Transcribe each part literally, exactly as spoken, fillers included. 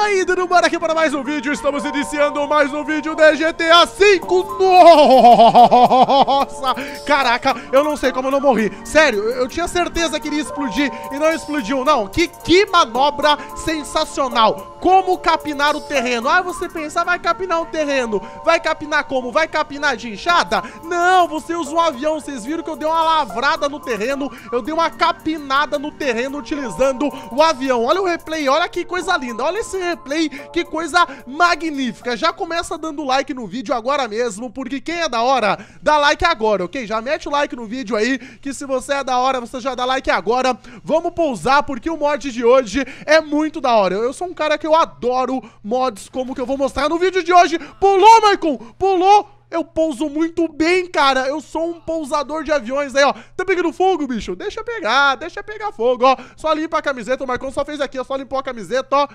aí, tudo bora aqui para mais um vídeo. Estamos iniciando mais um vídeo de G T A cinco. Nossa, caraca, eu não sei como eu não morri. Sério, eu tinha certeza que iria explodir e não explodiu, não. Que, que manobra sensacional. Como capinar o terreno. Ah, você pensa, vai capinar o terreno. Vai capinar como? Vai capinar de enxada? Não, você usa um avião. Vocês viram que eu dei uma lavrada no terreno. Eu dei uma capinada no terreno utilizando o avião. Olha o replay, olha que coisa linda. Olha esse replay, que coisa magnífica. Já começa dando like no vídeo agora mesmo, porque quem é da hora, dá like agora, ok? Já mete o like no vídeo aí, que se você é da hora, você já dá like agora. Vamos pousar, porque o mod de hoje é muito da hora. Eu sou um cara que eu adoro mods, como que eu vou mostrar no vídeo de hoje. Pulou, Maicon! Pulou! Eu pouso muito bem, cara. Eu sou um pousador de aviões aí, ó. Tá pegando fogo, bicho? Deixa pegar, deixa pegar fogo, ó. Só limpa a camiseta. O Marcão só fez aqui, ó. Só limpou a camiseta, ó.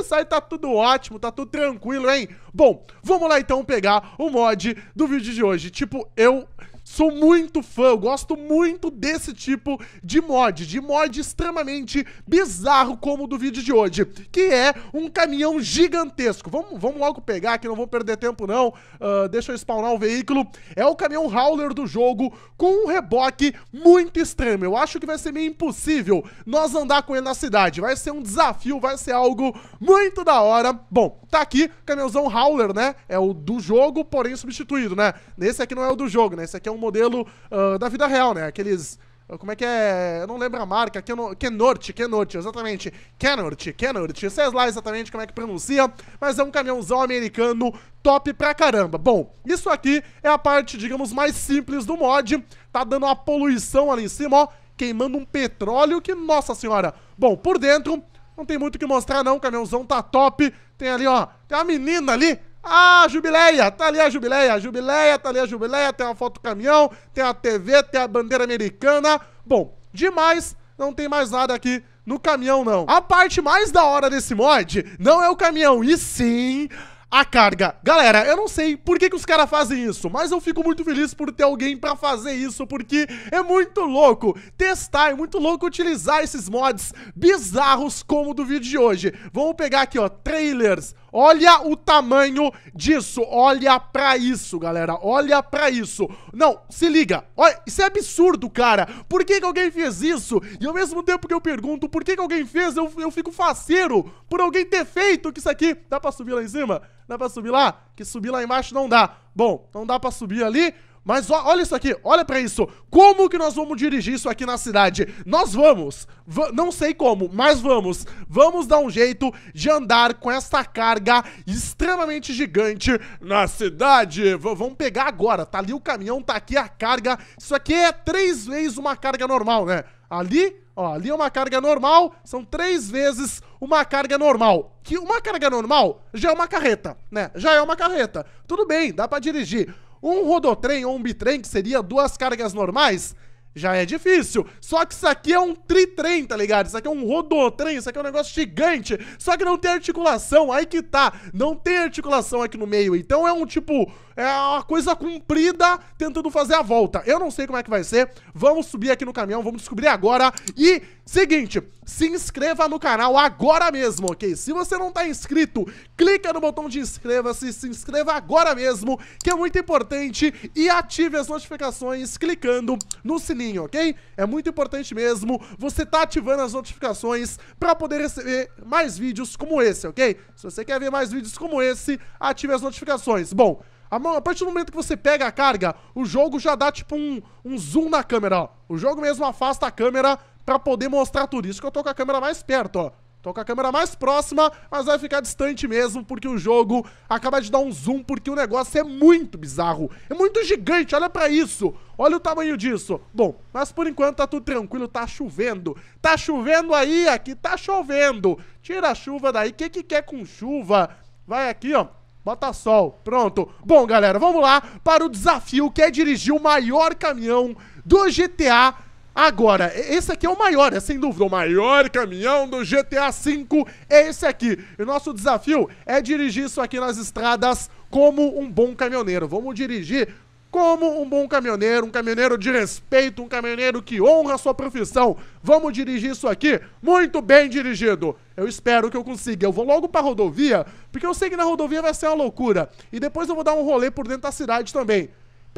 Isso aí tá tudo ótimo, tá tudo tranquilo, hein? Bom, vamos lá então pegar o mod do vídeo de hoje. Tipo, eu... sou muito fã, eu gosto muito desse tipo de mod, de mod extremamente bizarro como o do vídeo de hoje, que é um caminhão gigantesco. Vamos, vamos logo pegar, que não vou perder tempo não, uh, deixa eu spawnar o veículo. É o caminhão hauler do jogo, com um reboque muito extremo. Eu acho que vai ser meio impossível nós andar com ele na cidade, vai ser um desafio, vai ser algo muito da hora. Bom, tá aqui, caminhãozão hauler, né, é o do jogo, porém substituído, né, nesse aqui não é o do jogo, né, esse aqui é um modelo uh, da vida real, né? Aqueles... Uh, como é que é? Eu não lembro a marca. Kenworth, Kenworth, exatamente. Kenworth, Kenworth. Sei lá exatamente como é que pronuncia, mas é um caminhãozão americano top pra caramba. Bom, isso aqui é a parte, digamos, mais simples do mod. Tá dando uma poluição ali em cima, ó. Queimando um petróleo que... nossa senhora! Bom, por dentro, não tem muito o que mostrar, não. O caminhãozão tá top. Tem ali, ó. Tem uma menina ali. Ah, Jubileia, tá ali a Jubileia, a Jubileia, tá ali a Jubileia, tem uma foto do caminhão, tem a T V, tem a bandeira americana. Bom, demais, não tem mais nada aqui no caminhão, não. A parte mais da hora desse mod não é o caminhão, e sim... a carga. Galera, eu não sei por que que os caras fazem isso, mas eu fico muito feliz por ter alguém pra fazer isso, porque é muito louco testar, é muito louco utilizar esses mods bizarros como o do vídeo de hoje. Vamos pegar aqui, ó, trailers. Olha o tamanho disso, olha pra isso, galera, olha pra isso. Não, se liga, olha, isso é absurdo, cara. Por que que alguém fez isso? E ao mesmo tempo que eu pergunto por que que alguém fez, eu, eu fico faceiro por alguém ter feito que isso aqui... Dá pra subir lá em cima? Dá pra subir lá? Que subir lá embaixo não dá. Bom, não dá pra subir ali. Mas ó, olha isso aqui, olha pra isso. Como que nós vamos dirigir isso aqui na cidade? Nós vamos, v não sei como, mas vamos. Vamos dar um jeito de andar com essa carga extremamente gigante na cidade. V vamos pegar agora, tá ali o caminhão, tá aqui a carga. Isso aqui é três vezes uma carga normal, né? Ali... ó, ali é uma carga normal, são três vezes uma carga normal. Que uma carga normal já é uma carreta, né? Já é uma carreta. Tudo bem, dá pra dirigir. Um rodotrem ou um bitrem, que seria duas cargas normais, já é difícil. Só que isso aqui é um tritrem, tá ligado? Isso aqui é um rodotrem, isso aqui é um negócio gigante. Só que não tem articulação, aí que tá. Não tem articulação aqui no meio. Então é um tipo... é uma coisa comprida tentando fazer a volta. Eu não sei como é que vai ser. Vamos subir aqui no caminhão, vamos descobrir agora. E, seguinte, se inscreva no canal agora mesmo, ok? Se você não tá inscrito, clica no botão de inscreva-se, se inscreva agora mesmo, que é muito importante, e ative as notificações clicando no sininho, ok? É muito importante mesmo você tá ativando as notificações pra poder receber mais vídeos como esse, ok? Se você quer ver mais vídeos como esse, ative as notificações. Bom, a partir do momento que você pega a carga, o jogo já dá tipo um, um zoom na câmera, ó. O jogo mesmo afasta a câmera pra poder mostrar tudo. Isso que eu tô com a câmera mais perto, ó. Tô com a câmera mais próxima, mas vai ficar distante mesmo, porque o jogo acaba de dar um zoom, porque o negócio é muito bizarro. É muito gigante, olha pra isso. Olha o tamanho disso. Bom, mas por enquanto tá tudo tranquilo, tá chovendo. Tá chovendo aí, aqui tá chovendo. Tira a chuva daí, que que quer com chuva? Vai aqui, ó. Bota sol, pronto. Bom, galera, vamos lá para o desafio, que é dirigir o maior caminhão do G T A agora. Esse aqui é o maior, é sem dúvida, o maior caminhão do G T A cinco é esse aqui. E o nosso desafio é dirigir isso aqui nas estradas como um bom caminhoneiro. Vamos dirigir... como um bom caminhoneiro, um caminhoneiro de respeito, um caminhoneiro que honra a sua profissão. Vamos dirigir isso aqui muito bem dirigido. Eu espero que eu consiga. Eu vou logo pra rodovia, porque eu sei que na rodovia vai ser uma loucura. E depois eu vou dar um rolê por dentro da cidade também.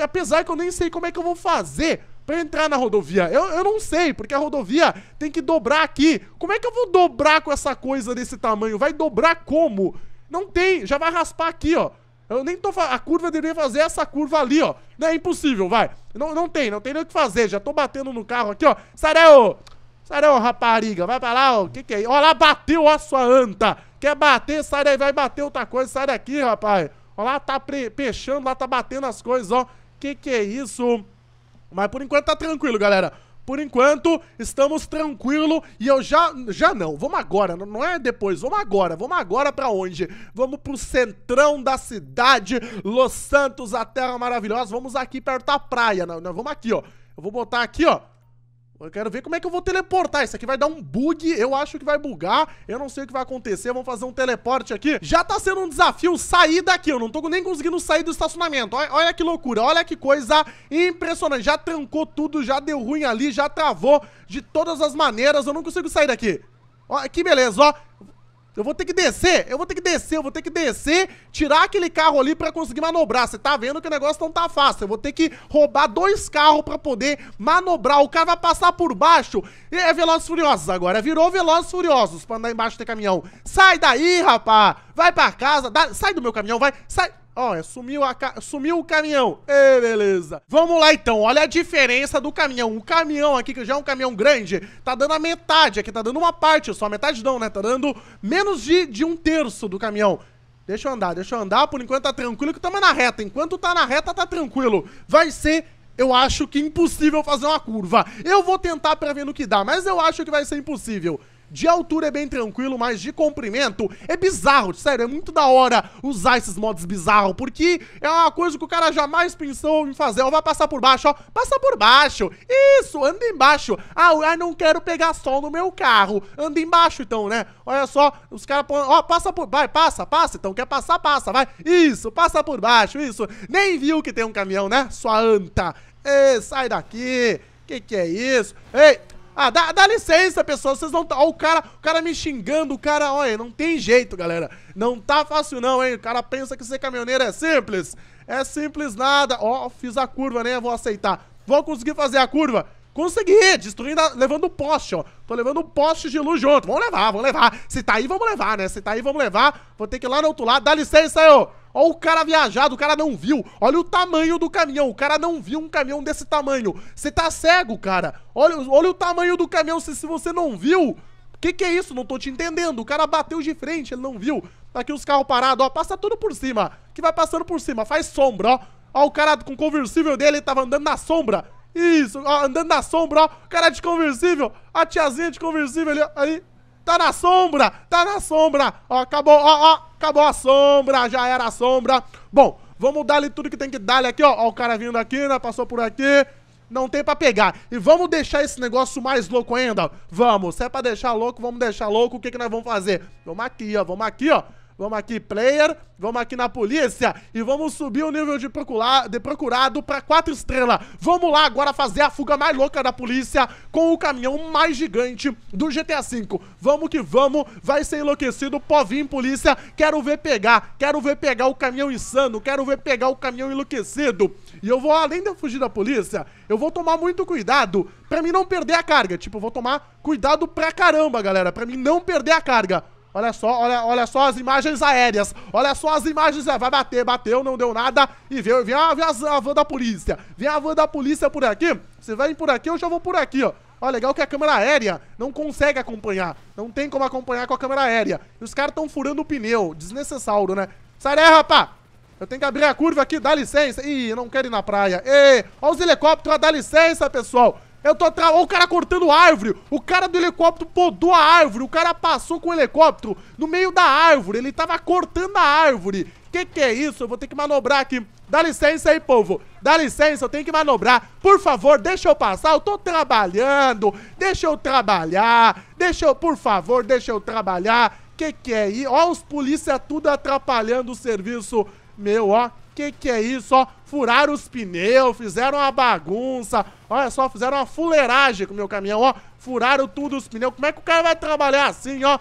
Apesar que eu nem sei como é que eu vou fazer pra entrar na rodovia. Eu, eu não sei, porque a rodovia tem que dobrar aqui. Como é que eu vou dobrar com essa coisa desse tamanho? Vai dobrar como? Não tem, já vai raspar aqui, ó. Eu nem tô... A curva deveria fazer essa curva ali, ó. Não é impossível, vai. Não, não tem, não tem nem o que fazer. Já tô batendo no carro aqui, ó. Sarão! Sarão, rapariga. Vai pra lá, ó. O que que é isso? Ó lá, bateu, ó, sua anta. Quer bater, sai daí. Vai bater outra coisa. Sai daqui, rapaz. Ó lá, tá pechando, lá tá batendo as coisas, ó. Que que é isso? Mas por enquanto tá tranquilo, galera. Por enquanto, estamos tranquilo. E eu já... Já não. Vamos agora. Não é depois. Vamos agora. Vamos agora pra onde? Vamos pro centrão da cidade. Los Santos, a terra maravilhosa. Vamos aqui perto da praia. Não, não, vamos aqui, ó. Eu vou botar aqui, ó. Eu quero ver como é que eu vou teleportar. Isso aqui vai dar um bug. Eu acho que vai bugar. Eu não sei o que vai acontecer. Vamos fazer um teleporte aqui. Já tá sendo um desafio sair daqui. Eu não tô nem conseguindo sair do estacionamento. Olha, olha que loucura. Olha que coisa impressionante. Já trancou tudo. Já deu ruim ali. Já travou de todas as maneiras. Eu não consigo sair daqui. Ó, que beleza, ó. Eu vou ter que descer, eu vou ter que descer, eu vou ter que descer, tirar aquele carro ali pra conseguir manobrar. Você tá vendo que o negócio não tá fácil. Eu vou ter que roubar dois carros pra poder manobrar. O cara vai passar por baixo. É Velozes e Furiosos agora. Virou Velozes e Furiosos pra andar embaixo do caminhão. Sai daí, rapá. Vai pra casa. Dá... Sai do meu caminhão, vai. Sai. Ó, sumiu, a ca... sumiu o caminhão. Ê, beleza. Vamos lá, então. Olha a diferença do caminhão. O caminhão aqui, que já é um caminhão grande, tá dando a metade. Aqui tá dando uma parte só. Metade não, né? Tá dando menos de, de um terço do caminhão. Deixa eu andar, deixa eu andar. Por enquanto tá tranquilo que tamo na reta. Enquanto tá na reta, tá tranquilo. Vai ser... Eu acho que impossível fazer uma curva. Eu vou tentar pra ver no que dá, mas eu acho que vai ser impossível. De altura é bem tranquilo, mas de comprimento é bizarro, sério, é muito da hora usar esses mods bizarros, porque é uma coisa que o cara jamais pensou em fazer. Ó, vai passar por baixo, ó, passa por baixo, isso, anda embaixo. Ah, eu não quero pegar sol no meu carro, anda embaixo então, né? Olha só, os caras, ó, passa por, vai, passa, passa, então quer passar, passa, vai, isso, passa por baixo, isso. Nem viu que tem um caminhão, né, sua anta. Ei, sai daqui, que que é isso? Ei... Ah, dá, dá licença, pessoal, vocês não... Ó, o cara, o cara me xingando, o cara... Olha, não tem jeito, galera. Não tá fácil não, hein? O cara pensa que ser caminhoneiro é simples. É simples nada. Ó, fiz a curva, né? Vou aceitar. Vou conseguir fazer a curva. Consegui, destruindo, a... levando o poste, ó. Tô levando o poste de luz junto. Vamos levar, vamos levar. Se tá aí, vamos levar, né? Se tá aí, vamos levar. Vou ter que ir lá no outro lado. Dá licença aí, ó. Olha o cara viajado, o cara não viu. Olha o tamanho do caminhão, o cara não viu um caminhão desse tamanho. Você tá cego, cara. Olha, olha o tamanho do caminhão, se, se você não viu. Que que é isso? Não tô te entendendo. O cara bateu de frente, ele não viu. Tá aqui os carros parados, ó. Passa tudo por cima. Que vai passando por cima, faz sombra, ó. Ó o cara com o conversível dele, ele tava andando na sombra. Isso, ó, andando na sombra, ó. O cara de conversível, a tiazinha de conversível ali, aí. Tá na sombra, tá na sombra. Ó, acabou, ó, ó, acabou a sombra. Já era a sombra. Bom, vamos dar-lhe tudo que tem que dar-lhe aqui, ó. Ó o cara vindo aqui, né, passou por aqui. Não tem pra pegar. E vamos deixar esse negócio mais louco ainda. Vamos, se é pra deixar louco, vamos deixar louco. O que que nós vamos fazer? Vamos aqui, ó, vamos aqui, ó. Vamos aqui, player. Vamos aqui na polícia. E vamos subir o nível de, procura, de procurado pra quatro estrelas. Vamos lá agora fazer a fuga mais louca da polícia com o caminhão mais gigante do G T A cinco. Vamos que vamos. Vai ser enlouquecido. Povinho, polícia. Quero ver pegar. Quero ver pegar o caminhão insano. Quero ver pegar o caminhão enlouquecido. E eu vou, além de eu fugir da polícia, eu vou tomar muito cuidado pra mim não perder a carga. Tipo, eu vou tomar cuidado pra caramba, galera. Pra mim não perder a carga. Olha só, olha, olha só as imagens aéreas. Olha só as imagens aéreas. Vai bater, bateu, não deu nada. E vem, vem, a, vem a van da polícia. Vem a van da polícia por aqui. Você vai por aqui, eu já vou por aqui, ó. Ó, legal que a câmera aérea não consegue acompanhar. Não tem como acompanhar com a câmera aérea. E os caras tão furando o pneu. Desnecessário, né? Sai daí, rapá. Eu tenho que abrir a curva aqui, dá licença. Ih, eu não quero ir na praia. Ei, ó os helicópteros, dá licença, pessoal. Eu tô atrás. Olha o cara cortando a árvore. O cara do helicóptero podou a árvore. O cara passou com o helicóptero no meio da árvore. Ele tava cortando a árvore. Que que é isso? Eu vou ter que manobrar aqui. Dá licença aí, povo. Dá licença, eu tenho que manobrar. Por favor, deixa eu passar. Eu tô trabalhando. Deixa eu trabalhar. Deixa eu... Por favor, deixa eu trabalhar. Que que é isso? Ó os polícia tudo atrapalhando o serviço meu, ó. que que é isso, ó? Furaram os pneus, fizeram uma bagunça. Olha só, fizeram uma fuleiragem com o meu caminhão, ó. Furaram tudo os pneus. Como é que o cara vai trabalhar assim, ó?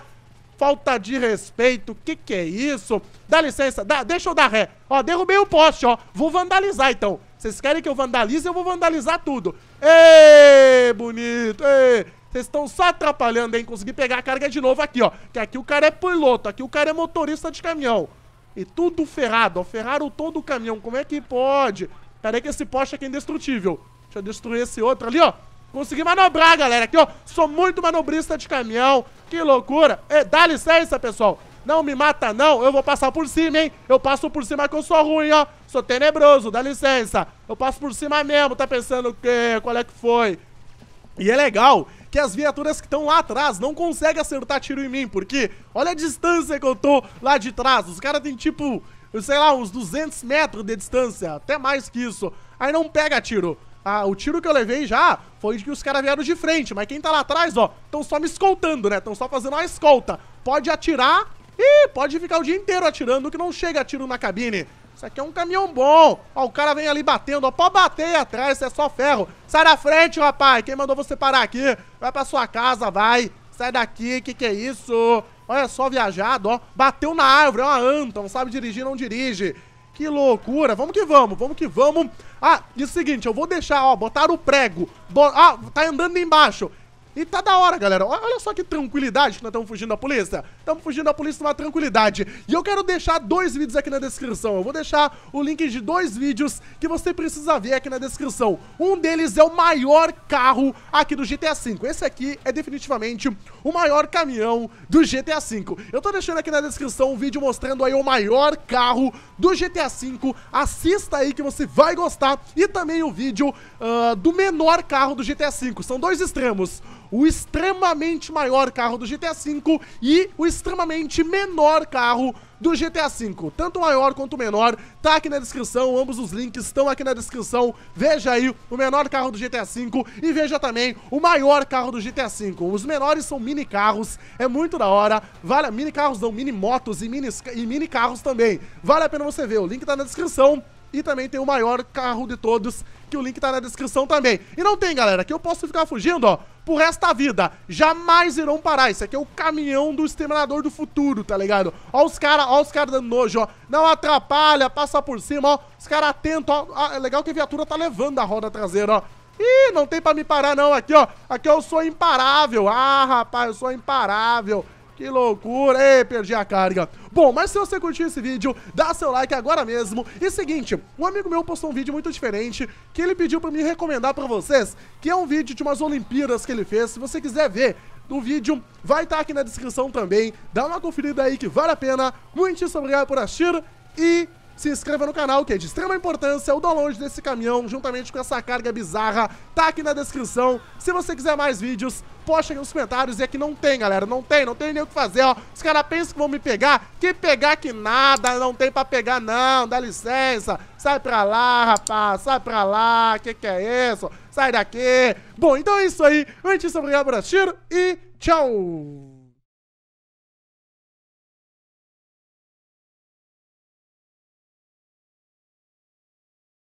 Falta de respeito, que que é isso? Dá licença, dá, deixa eu dar ré. Ó, derrubei o poste, ó. Vou vandalizar, então. Vocês querem que eu vandalize? Eu vou vandalizar tudo. Ê, bonito, ê. Vocês estão só atrapalhando, hein? Consegui pegar a carga de novo aqui, ó. Que aqui o cara é piloto, aqui o cara é motorista de caminhão. E tudo ferrado, ó. Ferraram todo o caminhão. Como é que pode? Pera aí que esse poste aqui é indestrutível. Deixa eu destruir esse outro ali, ó. Consegui manobrar, galera, aqui, ó. Sou muito manobrista de caminhão. Que loucura. É, dá licença, pessoal. Não me mata, não. Eu vou passar por cima, hein. Eu passo por cima que eu sou ruim, ó. Sou tenebroso, dá licença. Eu passo por cima mesmo, tá pensando o quê? Qual é que foi? E é legal que as viaturas que estão lá atrás não conseguem acertar tiro em mim, porque olha a distância que eu tô lá de trás. Os caras têm, tipo, sei lá, uns duzentos metros de distância, até mais que isso. Aí não pega tiro. Ah, o tiro que eu levei já foi de que os caras vieram de frente, mas quem tá lá atrás, ó, estão só me escoltando, né? Estão só fazendo uma escolta. Pode atirar e pode ficar o dia inteiro atirando, que não chega a tiro na cabine. Isso aqui é um caminhão bom. Ó, o cara vem ali batendo, ó, pode bater aí atrás, isso é só ferro. Sai da frente, rapaz, quem mandou você parar aqui? Vai pra sua casa, vai. Sai daqui, que que é isso? Olha só, viajado, ó, bateu na árvore, é uma anta, não sabe dirigir, não dirige. Que loucura, vamos que vamos, vamos que vamos. Ah, e o seguinte, eu vou deixar, ó, botar o prego. Bo ah, tá andando embaixo. E tá da hora, galera, olha só que tranquilidade que nós estamos fugindo da polícia. Estamos fugindo da polícia numa tranquilidade. E eu quero deixar dois vídeos aqui na descrição. Eu vou deixar o link de dois vídeos que você precisa ver aqui na descrição. Um deles é o maior carro aqui do G T A cinco. Esse aqui é definitivamente o maior caminhão do G T A cinco. Eu tô deixando aqui na descrição um vídeo mostrando aí o maior carro do G T A cinco. Assista aí que você vai gostar. E também o vídeo uh, do menor carro do G T A cinco. São dois extremos. O extremamente maior carro do G T A cinco e o extremamente menor carro do G T A cinco. Tanto maior quanto menor, tá aqui na descrição, ambos os links estão aqui na descrição. Veja aí o menor carro do G T A cinco e veja também o maior carro do G T A cinco. Os menores são mini carros, é muito da hora. Vale, mini carros não, mini motos e mini, e mini carros também. Vale a pena você ver, o link tá na descrição. E também tem o maior carro de todos, que o link tá na descrição também. E não tem, galera, que eu posso ficar fugindo, ó, pro resto da vida. Jamais irão parar. Isso aqui é o caminhão do Exterminador do Futuro, tá ligado? Ó os caras, ó os caras dando nojo, ó. Não atrapalha, passa por cima, ó. Os caras atentos, ó. Ah, é legal que a viatura tá levando a roda traseira, ó. Ih, não tem pra me parar, não. Aqui, ó. Aqui, ó, eu sou imparável. Ah, rapaz, eu sou imparável. Que loucura, ei, perdi a carga. Bom, mas se você curtiu esse vídeo, dá seu like agora mesmo. E seguinte, um amigo meu postou um vídeo muito diferente que ele pediu pra me recomendar pra vocês, que é um vídeo de umas Olimpíadas que ele fez. Se você quiser ver o vídeo, vai estar aqui na descrição também. Dá uma conferida aí que vale a pena. Muitíssimo obrigado por assistir e se inscreva no canal, que é de extrema importância. O download desse caminhão, juntamente com essa carga bizarra, tá aqui na descrição. Se você quiser mais vídeos, posta aqui nos comentários. E aqui não tem, galera, não tem, não tem nem o que fazer, ó. Os caras pensam que vão me pegar, que pegar que nada, não tem pra pegar não, dá licença. Sai pra lá, rapaz, sai pra lá, que que é isso? Sai daqui. Bom, então é isso aí, muito obrigado por assistir e tchau!